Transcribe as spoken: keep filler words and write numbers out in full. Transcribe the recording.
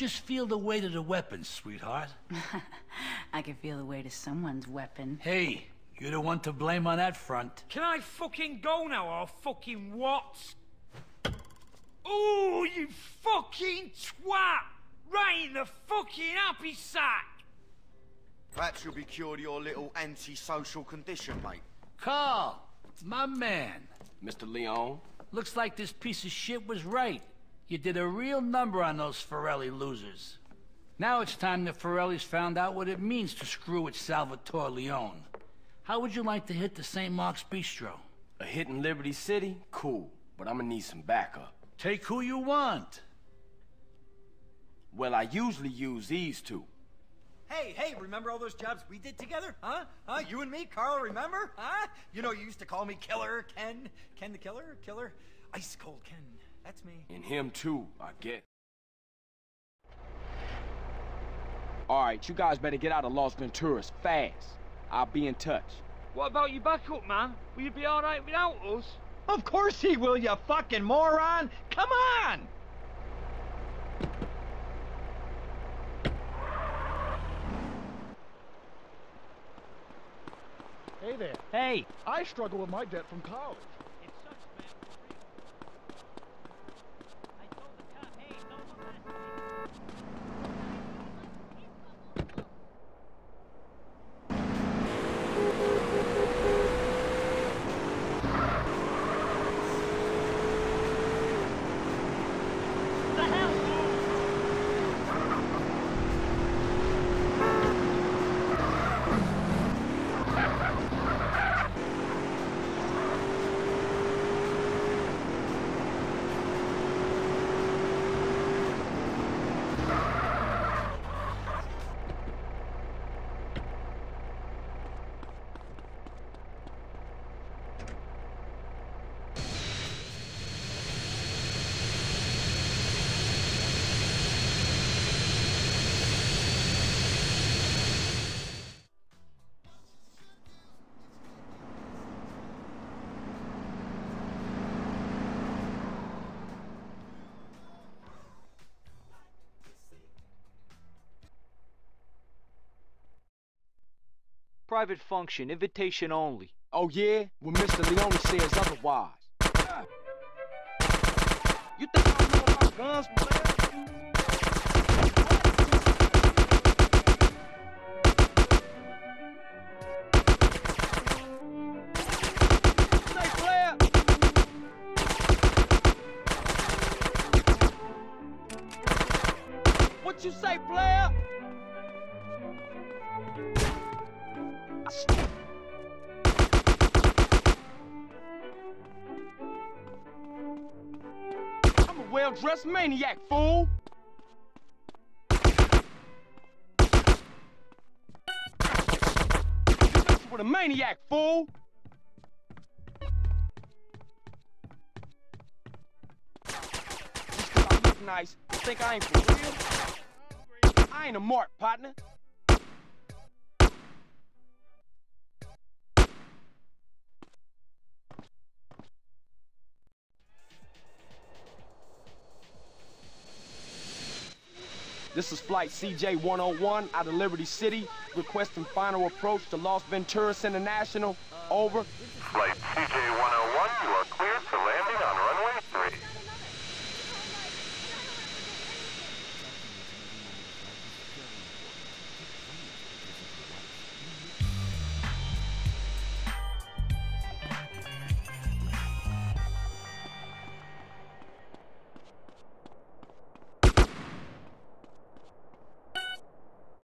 Just feel the weight of the weapon, sweetheart. I can feel the weight of someone's weapon. Hey, you're the one to blame on that front. Can I fucking go now or fucking what? Ooh, you fucking twat! Right in the fucking happy sack! Perhaps you'll be cured of your little anti-social condition, mate. Carl, my man. Mister Leone? Looks like this piece of shit was right. You did a real number on those Forelli losers. Now it's time the Forellis found out what it means to screw with Salvatore Leone. How would you like to hit the Saint Mark's Bistro? A hit in Liberty City? Cool, but I'm gonna need some backup. Take who you want. Well, I usually use these two. Hey, hey, remember all those jobs we did together? Huh? Huh? You and me, Carl, remember? Huh? You know, you used to call me Killer Ken. Ken the Killer? Killer? Ice Cold Ken. That's me. And him too, I get. Alright, you guys better get out of Los Venturas fast. I'll be in touch. What about your backup, man? Will you be alright without us? Of course he will, you fucking moron! Come on! Hey there. Hey. I struggle with my debt from college. It sucks, man. I told the cop, hey, don't let us. What the hell? Private function, invitation only. Oh yeah? Well, Mister Leone says otherwise. Yeah. You think I know my guns, man? Well-dressed maniac, fool! That's what a maniac, fool! Just 'cause I look nice, you think I ain't for real? I ain't a mark, partner. This is Flight C J one oh one out of Liberty City, requesting final approach to Los Venturas International. Over. Flight C J one oh one, you are clear.